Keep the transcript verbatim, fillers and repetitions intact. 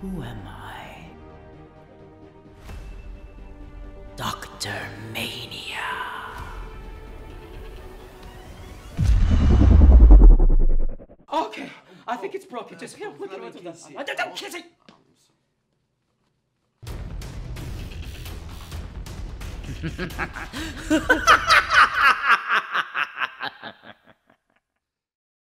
Who am I? Doctor Mania. Okay, I think it's broken. Just here, look at what it does. I don't kiss it!